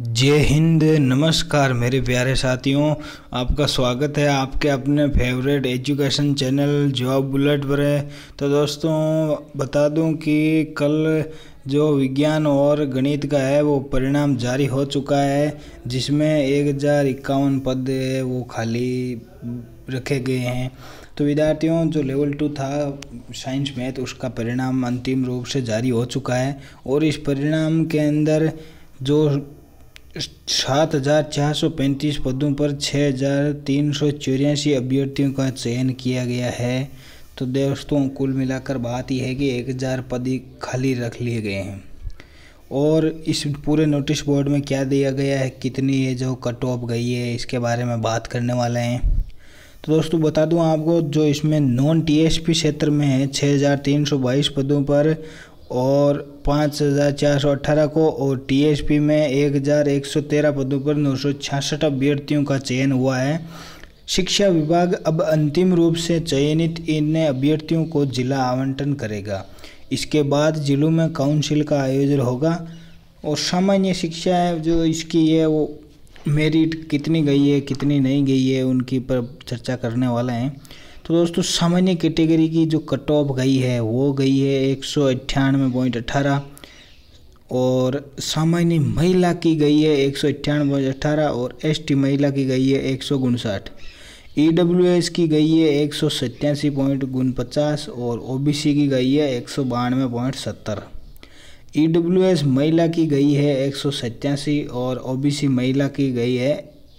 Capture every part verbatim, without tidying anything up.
जय हिंद। नमस्कार मेरे प्यारे साथियों, आपका स्वागत है आपके अपने favourite education channel job bullet पर है। तो दोस्तों बता दूं कि कल जो विज्ञान और गणित का है वो परिणाम जारी हो चुका है, जिसमें एक हज़ार इक्यावन पद वो खाली रखे गए हैं। तो विद्यार्थियों जो लेवल टू था साइंस मैथ, उसका परिणाम अंतिम रूप से जारी हो चुका है और इस परिणाम के अंदर जो सात हज़ार चार सौ पैंतीस पदों पर छः हज़ार तीन सौ चौरासी अभ्यर्थियों का चयन किया गया है। तो दोस्तों कुल मिलाकर बात यह है कि एक हज़ार पद ही खाली रख लिए गए हैं। और इस पूरे नोटिस बोर्ड में क्या दिया गया है, कितनी है जो कट ऑफ गई है, इसके बारे में बात करने वाले हैं। तो दोस्तों बता दूं आपको, जो इसमें नॉन टीएसपी क्षेत्र में है छः हज़ार तीन सौ बाईस पदों पर और पाँच हज़ार चार सौ अट्ठारह को, और टीएसपी में एक हज़ार एक सौ तेरह पदों पर नौ सौ छियासठ अभ्यर्थियों का चयन हुआ है। शिक्षा विभाग अब अंतिम रूप से चयनित इन अभ्यर्थियों को जिला आवंटन करेगा। इसके बाद जिलों में काउंसिल का आयोजन होगा। और सामान्य शिक्षा है जो इसकी है वो मेरिट कितनी गई है कितनी नहीं गई है उनकी पर चर्चा करने वाला है। तो दोस्तों सामान्य कैटेगरी की जो कट ऑफ गई है वो गई है एक सौ अट्ठानवे पॉइंट अट्ठारह, और सामान्य महिला की गई है एक सौ अट्ठानवे पॉइंट अट्ठारह और एसटी महिला की गई है एक सौ उनसठ, ई डब्ल्यू एस की गई है एक सौ सत्तासी पॉइंट उनपचास और ओबीसी की गई है एक सौ बानवे पॉइंट सत्तर। ई डब्ल्यू एस महिला की गई है एक सौ सत्तासी और ओबीसी महिला की गई है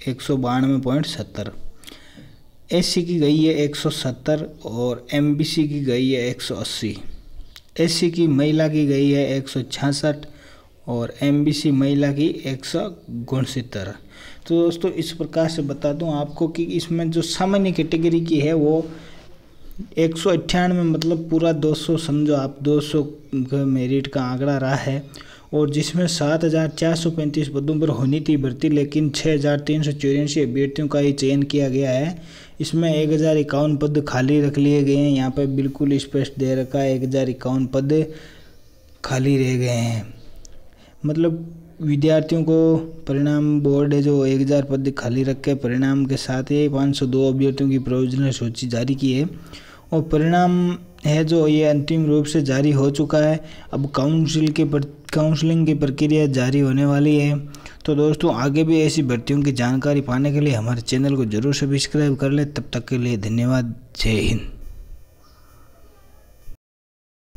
एक सौ बानवे पॉइंट सत्तर, एससी की गई है एक सौ सत्तर और एमबीसी की गई है एक सौ अस्सी। एससी की महिला की गई है एक सौ छियासठ और एमबीसी महिला की एक सौ उनहत्तर। तो दोस्तों इस प्रकार से बता दूं आपको कि इसमें जो सामान्य कैटेगरी की है वो एक सौ अट्ठानवे मतलब पूरा दो सौ, समझो आप दो सौ का मेरिट का आंकड़ा रहा है। और जिसमें सात हज़ार चार सौ पैंतीस पदों पर होनी थी भर्ती, लेकिन छः हज़ार तीन सौ चौरासी अभ्यर्थियों का ही चयन किया गया है। इसमें एक हज़ार इक्यावन पद खाली रख लिए गए हैं। यहाँ पर बिल्कुल स्पष्ट दे रखा है एक हज़ार इक्यावन पद खाली रह गए हैं, मतलब विद्यार्थियों को परिणाम बोर्ड है जो एक हज़ार पद खाली रख के परिणाम के साथ ही पाँच सौ दो अभ्यर्थियों की प्रोविजनल सूची जारी की है। और परिणाम है जो ये अंतिम रूप से जारी हो चुका है। अब काउंसिल के पर काउंसलिंग की प्रक्रिया जारी होने वाली है। तो दोस्तों आगे भी ऐसी भर्तियों की जानकारी पाने के लिए हमारे चैनल को जरूर सब्सक्राइब कर लें। तब तक के लिए धन्यवाद। जय हिंद।